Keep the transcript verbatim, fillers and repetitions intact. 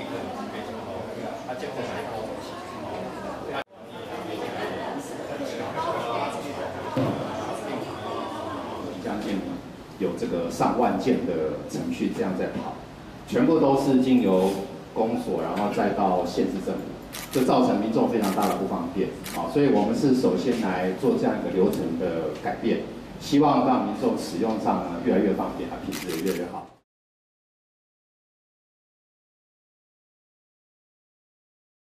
立刻就被这个矛盾，他最后还把我们起诉矛盾。将近有这个上万件的程序这样在跑，全部都是经由公所，然后再到县市政府。 就造成民众非常大的不方便，好，所以我们是首先来做这样一个流程的改变，希望让民众使用上呢越来越方便，它品质也越来越好。